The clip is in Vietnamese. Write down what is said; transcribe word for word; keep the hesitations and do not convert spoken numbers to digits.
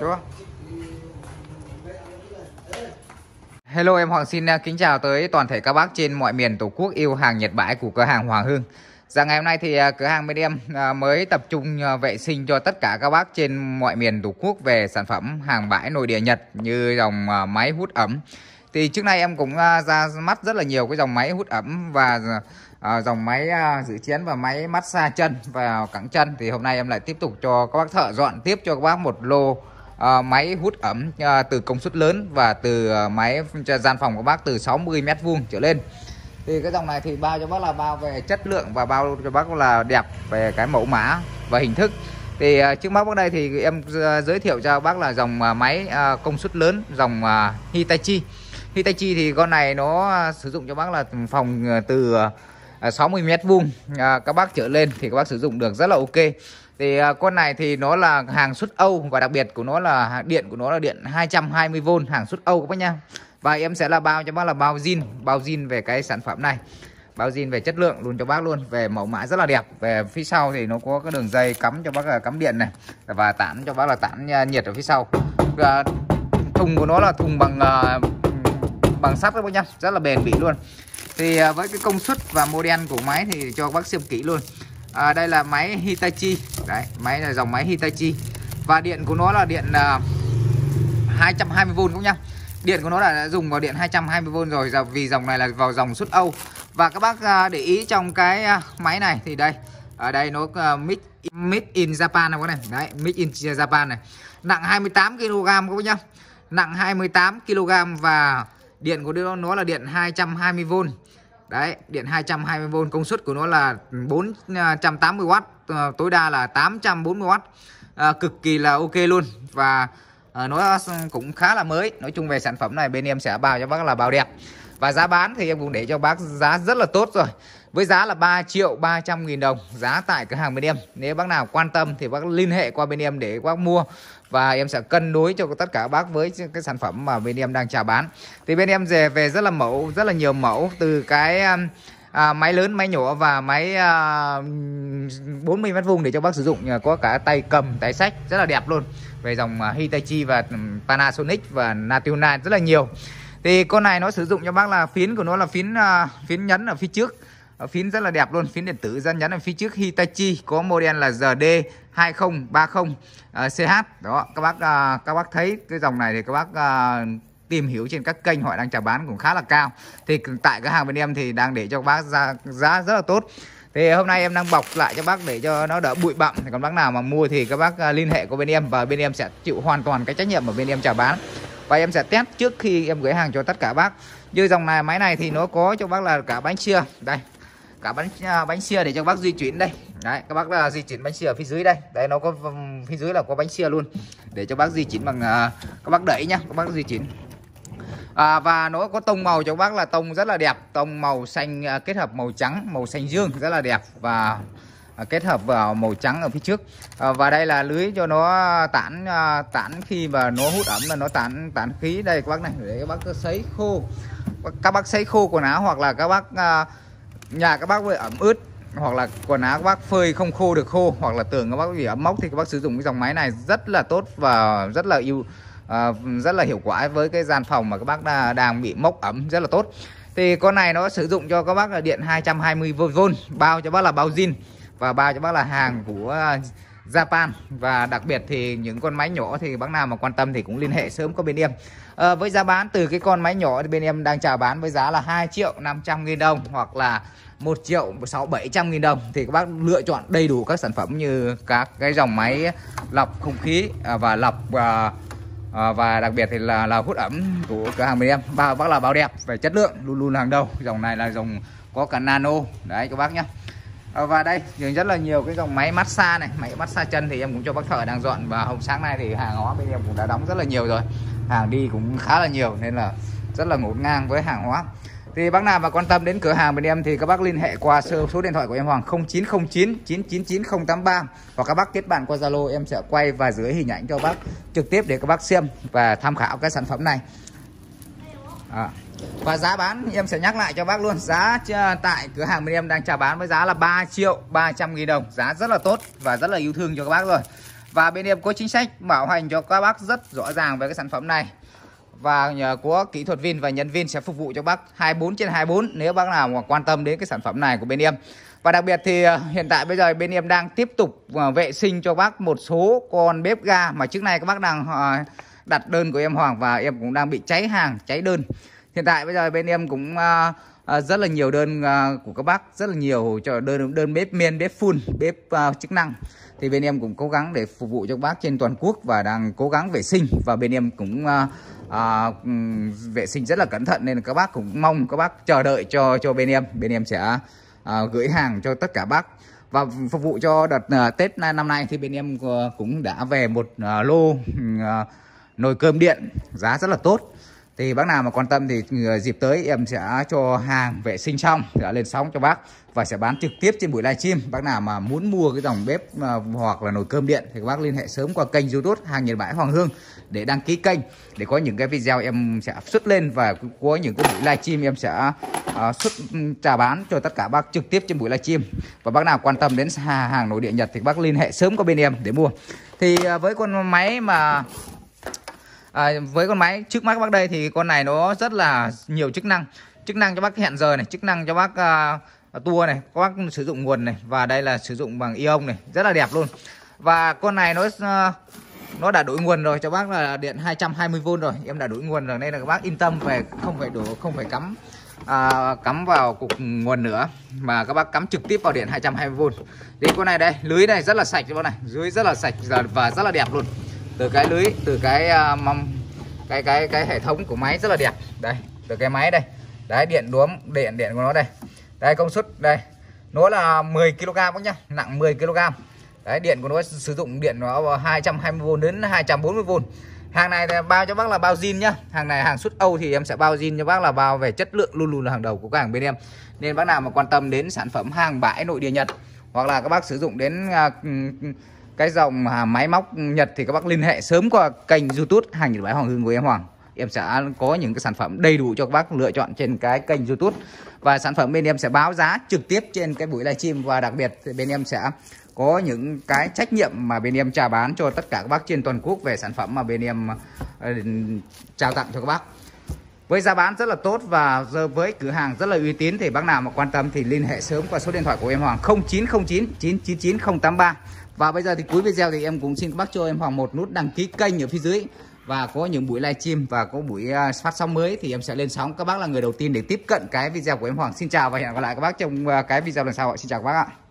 Đúng không? Hello, em Hoàng xin kính chào tới toàn thể các bác trên mọi miền Tổ quốc yêu hàng Nhật Bãi của cửa hàng Hoàng Hương. Dạ, ngày hôm nay thì cửa hàng bên em mới tập trung vệ sinh cho tất cả các bác trên mọi miền Tổ quốc về sản phẩm hàng bãi nội địa Nhật như dòng máy hút ẩm. Thì trước nay em cũng ra mắt rất là nhiều cái dòng máy hút ẩm và dòng máy giữ chén và máy massage chân và cẳng chân. Thì hôm nay em lại tiếp tục cho các bác thợ dọn tiếp cho các bác một lô Uh, máy hút ẩm uh, từ công suất lớn và từ uh, máy gian phòng của bác từ sáu mươi mét vuông trở lên. Thì cái dòng này thì bao cho bác là bao về chất lượng và bao cho bác là đẹp về cái mẫu mã và hình thức. Thì uh, trước mắt bác đây thì em uh, giới thiệu cho bác là dòng uh, máy uh, công suất lớn, dòng uh, Hitachi. Hitachi thì con này nó uh, sử dụng cho bác là phòng uh, từ uh, sáu mươi mét vuông uh, các bác trở lên thì các bác sử dụng được rất là ok. Thì con này thì nó là hàng xuất Âu và đặc biệt của nó là điện của nó là điện hai trăm hai mươi vôn, hàng xuất Âu các bác nha. Và em sẽ là bao cho bác là bao zin, bao zin về cái sản phẩm này. Bao zin về chất lượng luôn cho bác luôn, về mẫu mã rất là đẹp. Về phía sau thì nó có cái đường dây cắm cho bác là cắm điện này và tản cho bác là tản nhiệt ở phía sau. Và thùng của nó là thùng bằng bằng sắt các bác nha, rất là bền bỉ luôn. Thì với cái công suất và model của máy thì cho bác xem kỹ luôn. À, đây là máy Hitachi. Đấy, máy là dòng máy Hitachi. Và điện của nó là điện uh, hai trăm hai mươi vôn cũng nhá. Điện của nó đã dùng vào điện hai trăm hai mươi vôn rồi, vì dòng này là vào dòng xuất Âu. Và các bác uh, để ý trong cái uh, máy này thì đây, ở đây nó uh, made, made in Japan này, đấy, made in Japan này. Nặng hai mươi tám ki lô gam các bác nhá. Nặng hai mươi tám ki lô gam và điện của nó là điện hai trăm hai mươi vôn. Đấy, điện hai trăm hai mươi vôn, công suất của nó là bốn trăm tám mươi oát, tối đa là tám trăm bốn mươi oát, à, cực kỳ là ok luôn. Và à, nó cũng khá là mới. Nói chung về sản phẩm này bên em sẽ bao cho bác là bao đẹp. Và giá bán thì em cũng để cho bác giá rất là tốt rồi, với giá là ba triệu ba trăm nghìn đồng giá tại cửa hàng bên em. Nếu bác nào quan tâm thì bác liên hệ qua bên em để bác mua. Và em sẽ cân đối cho tất cả bác với cái sản phẩm mà bên em đang chào bán. Thì bên em về về rất là mẫu, rất là nhiều mẫu. Từ cái à, máy lớn, máy nhỏ và máy à, bốn mươi mét vuông để cho bác sử dụng. Có cả tay cầm, tay sách rất là đẹp luôn. Về dòng Hitachi và Panasonic và Natuna rất là nhiều. Thì con này nó sử dụng cho bác là phín của nó là phín à, phín nhấn ở phía trước. Phín rất là đẹp luôn, phín điện tử dân nhắn ở phía trước. Hitachi có model là J D hai không ba không uh, xê hát. Đó, các bác uh, các bác thấy cái dòng này thì các bác uh, tìm hiểu trên các kênh họ đang chào bán cũng khá là cao. Thì tại cửa hàng bên em thì đang để cho các bác giá, giá rất là tốt. Thì hôm nay em đang bọc lại cho bác để cho nó đỡ bụi bặm. Còn bác nào mà mua thì các bác uh, liên hệ của bên em và bên em sẽ chịu hoàn toàn cái trách nhiệm mà bên em chào bán. Và em sẽ test trước khi em gửi hàng cho tất cả bác. Như dòng này máy này thì nó có cho bác là cả bánh chia. Đây, cả bánh bánh xia để cho các bác di chuyển đây. Đấy, các bác là di chuyển bánh xia ở phía dưới đây. Đấy, nó có phía dưới là có bánh xia luôn. Để cho bác di chuyển bằng các bác đẩy nhá, các bác di chuyển. À, và nó có tông màu cho các bác là tông rất là đẹp, tông màu xanh kết hợp màu trắng, màu xanh dương rất là đẹp và kết hợp vào màu trắng ở phía trước. À, và đây là lưới cho nó tản tản khi mà nó hút ẩm là nó tản tản khí đây các bác này, để các bác sấy khô. Các bác sấy khô quần áo hoặc là các bác nhà các bác với ẩm ướt hoặc là quần áo các bác phơi không khô được khô hoặc là tường các bác bị ẩm mốc thì các bác sử dụng cái dòng máy này rất là tốt và rất là yêu uh, rất là hiệu quả với cái gian phòng mà các bác đã, đang bị mốc ẩm rất là tốt. Thì con này nó sử dụng cho các bác là điện hai trăm hai mươi vôn, bao cho bác là bao zin và bao cho bác là hàng của uh, Japan. Và đặc biệt thì những con máy nhỏ thì bác nào mà quan tâm thì cũng liên hệ sớm có bên em. À, với giá bán từ cái con máy nhỏ thì bên em đang chào bán với giá là hai triệu năm trăm nghìn đồng hoặc là một triệu sáu bảy trăm nghìn đồng. Thì các bác lựa chọn đầy đủ các sản phẩm như các cái dòng máy lọc không khí và lọc và, và đặc biệt thì là, là hút ẩm của cửa hàng bên em. Bao bác là bao đẹp về chất lượng luôn luôn hàng đầu. Dòng này là dòng có cả nano đấy các bác nhé. Và đây rất là nhiều cái dòng máy massage này, máy massage chân thì em cũng cho bác thợ đang dọn. Và hôm sáng nay thì hàng hóa bên em cũng đã đóng rất là nhiều rồi, hàng đi cũng khá là nhiều nên là rất là ngổn ngang với hàng hóa. Thì bác nào mà quan tâm đến cửa hàng bên em thì các bác liên hệ qua số điện thoại của em Hoàng không chín không chín chín chín chín không tám ba hoặc các bác kết bạn qua Zalo, em sẽ quay và dưới hình ảnh cho bác trực tiếp để các bác xem và tham khảo cái sản phẩm này. À, và giá bán em sẽ nhắc lại cho bác luôn. Giá tại cửa hàng bên em đang chào bán với giá là ba triệu ba trăm nghìn đồng. Giá rất là tốt và rất là yêu thương cho các bác rồi. Và bên em có chính sách bảo hành cho các bác rất rõ ràng về cái sản phẩm này. Và nhờ có kỹ thuật Vin và nhân Vin sẽ phục vụ cho bác hai mươi bốn trên hai mươi bốn nếu bác nào mà quan tâm đến cái sản phẩm này của bên em. Và đặc biệt thì hiện tại bây giờ bên em đang tiếp tục vệ sinh cho bác một số con bếp ga mà trước nay các bác đang đặt đơn của em Hoàng, và em cũng đang bị cháy hàng, cháy đơn. Hiện tại bây giờ bên em cũng rất là nhiều đơn của các bác, rất là nhiều cho đơn đơn bếp men, bếp full, bếp chức năng. Thì bên em cũng cố gắng để phục vụ cho các bác trên toàn quốc và đang cố gắng vệ sinh. Và bên em cũng à, vệ sinh rất là cẩn thận, nên các bác cũng mong các bác chờ đợi cho cho bên em. Bên em sẽ à, gửi hàng cho tất cả bác. Và phục vụ cho đợt à, Tết năm nay thì bên em cũng đã về một à, lô à, nồi cơm điện giá rất là tốt. Thì bác nào mà quan tâm thì dịp tới em sẽ cho hàng vệ sinh xong sẽ lên sóng cho bác và sẽ bán trực tiếp trên buổi livestream. Bác nào mà muốn mua cái dòng bếp hoặc là nồi cơm điện thì các bác liên hệ sớm qua kênh YouTube Hàng Nhật Bãi Hoàng Hương để đăng ký kênh, để có những cái video em sẽ xuất lên và có những cái buổi livestream em sẽ xuất trả bán cho tất cả bác trực tiếp trên buổi livestream. Và bác nào quan tâm đến hàng nồi điện Nhật thì bác liên hệ sớm qua bên em để mua. Thì với con máy mà À, với con máy trước mắt các bác đây thì con này nó rất là nhiều chức năng. Chức năng cho bác hẹn giờ này, chức năng cho bác uh, tua này, các bác sử dụng nguồn này. Và đây là sử dụng bằng ion này, rất là đẹp luôn. Và con này nó uh, nó đã đổi nguồn rồi, cho bác là điện hai trăm hai mươi vôn rồi. Em đã đổi nguồn rồi nên là các bác yên tâm về không phải đổ, không phải cắm À, cắm vào cục nguồn nữa, mà các bác cắm trực tiếp vào điện hai trăm hai mươi vôn. Đến con này đây, lưới này rất là sạch các bác này, lưới rất là sạch và rất là đẹp luôn. Từ cái lưới, từ cái mong cái cái cái hệ thống của máy rất là đẹp. Đây, từ cái máy đây. Đấy, điện đuống, điện điện của nó đây. Đây, công suất đây. Nó là mười ki lô gam các nhá, nặng mười ki lô gam. Đấy, điện của nó sử dụng điện nó hai trăm hai mươi vôn đến hai trăm bốn mươi vôn. Hàng này bao cho bác là bao zin nhá. Hàng này hàng xuất Âu thì em sẽ bao zin cho bác, là bao về chất lượng luôn luôn là hàng đầu của các hàng bên em. Nên bác nào mà quan tâm đến sản phẩm hàng bãi nội địa Nhật, hoặc là các bác sử dụng đến uh, cái dòng máy móc Nhật thì các bác liên hệ sớm qua kênh YouTube Hàng Nhật Bãi Hoàng Hương của em Hoàng. Em sẽ có những cái sản phẩm đầy đủ cho các bác lựa chọn trên cái kênh YouTube. Và sản phẩm bên em sẽ báo giá trực tiếp trên cái buổi livestream. Và đặc biệt thì bên em sẽ có những cái trách nhiệm mà bên em trả bán cho tất cả các bác trên toàn quốc về sản phẩm mà bên em trao tặng cho các bác, với giá bán rất là tốt và với cửa hàng rất là uy tín. Thì bác nào mà quan tâm thì liên hệ sớm qua số điện thoại của em Hoàng không chín không chín chín chín chín không tám ba. Và bây giờ thì cuối video thì em cũng xin các bác cho em Hoàng một nút đăng ký kênh ở phía dưới. Và có những buổi livestream và có buổi phát sóng mới thì em sẽ lên sóng. Các bác là người đầu tiên để tiếp cận cái video của em Hoàng. Xin chào và hẹn gặp lại các bác trong cái video lần sau. Xin chào các bác ạ.